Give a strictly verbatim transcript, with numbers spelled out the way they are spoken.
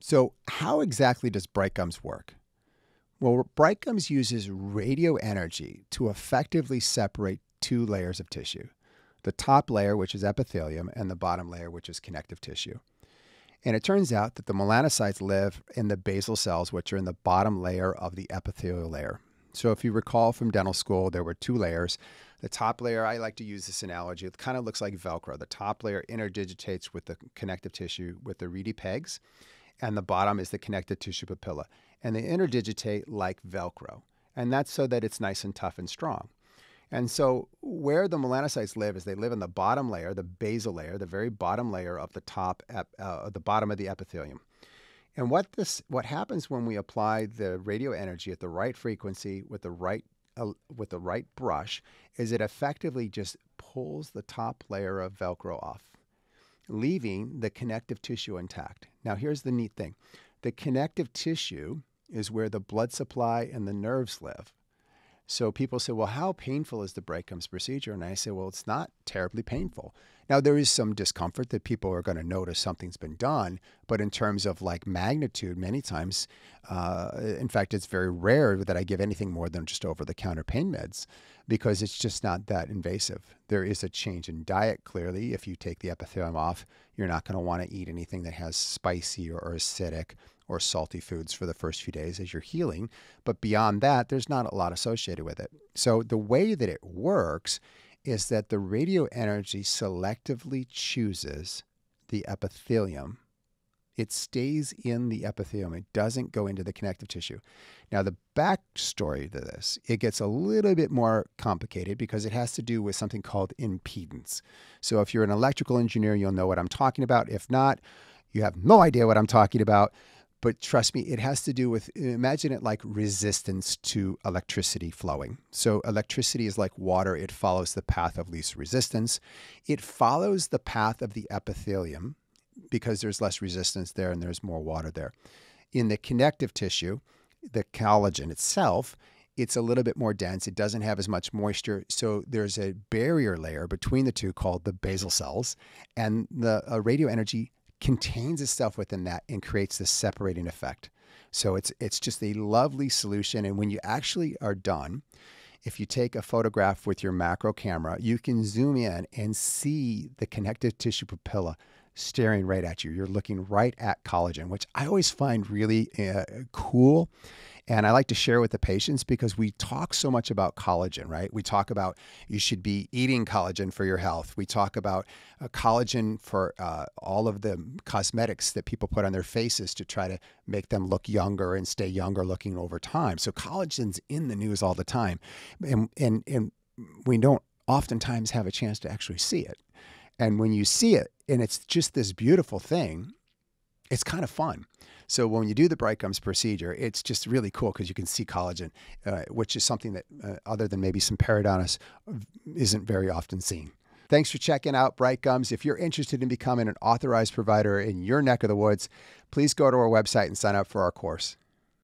So how exactly does BRITEGUMS work? Well, BRITEGUMS uses radio energy to effectively separate two layers of tissue, the top layer, which is epithelium, and the bottom layer, which is connective tissue. And it turns out that the melanocytes live in the basal cells, which are in the bottom layer of the epithelial layer. So if you recall from dental school, there were two layers. The top layer, I like to use this analogy, it kind of looks like Velcro. The top layer interdigitates with the connective tissue with the reedy pegs, and the bottom is the connective tissue papilla. And they interdigitate like Velcro. And that's so that it's nice and tough and strong. And so where the melanocytes live is they live in the bottom layer, the basal layer, the very bottom layer of the top, uh, the bottom of the epithelium. And what this, what happens when we apply the radio energy at the right frequency with the right, uh, with the right brush is it effectively just pulls the top layer of Velcro off, leaving the connective tissue intact. Now here's the neat thing. The connective tissue is where the blood supply and the nerves live. So people say, well, how painful is the BRITEGUMS procedure? And I say, well, it's not terribly painful. Now, there is some discomfort that people are going to notice something's been done, but in terms of like magnitude, many times, uh, in fact, it's very rare that I give anything more than just over-the-counter pain meds because it's just not that invasive. There is a change in diet, clearly. If you take the epithelium off, you're not going to want to eat anything that has spicy or acidic or salty foods for the first few days as you're healing. But beyond that, there's not a lot associated with it. So the way that it works is that the radio energy selectively chooses the epithelium. It stays in the epithelium. It doesn't go into the connective tissue. Now, the backstory to this, it gets a little bit more complicated because it has to do with something called impedance. So if you're an electrical engineer, you'll know what I'm talking about. If not, you have no idea what I'm talking about. But trust me, it has to do with, imagine it like resistance to electricity flowing. So electricity is like water. It follows the path of least resistance. It follows the path of the epithelium because there's less resistance there and there's more water there. In the connective tissue, the collagen itself, it's a little bit more dense. It doesn't have as much moisture. So there's a barrier layer between the two called the basal cells, and the uh, radio energy contains itself within that and creates this separating effect. So it's it's just a lovely solution. And when you actually are done, if you take a photograph with your macro camera, you can zoom in and see the connective tissue papilla staring right at you. You're looking right at collagen, which I always find really uh, cool. And I like to share with the patients because we talk so much about collagen, right? We talk about you should be eating collagen for your health. We talk about uh, collagen for uh, all of the cosmetics that people put on their faces to try to make them look younger and stay younger looking over time. So collagen's in the news all the time. And, and, and we don't oftentimes have a chance to actually see it. And when you see it, and it's just this beautiful thing, it's kind of fun. So when you do the BRITEGUMS procedure, it's just really cool because you can see collagen, uh, which is something that, uh, other than maybe some periodontists, isn't very often seen. Thanks for checking out BRITEGUMS. If you're interested in becoming an authorized provider in your neck of the woods, please go to our website and sign up for our course.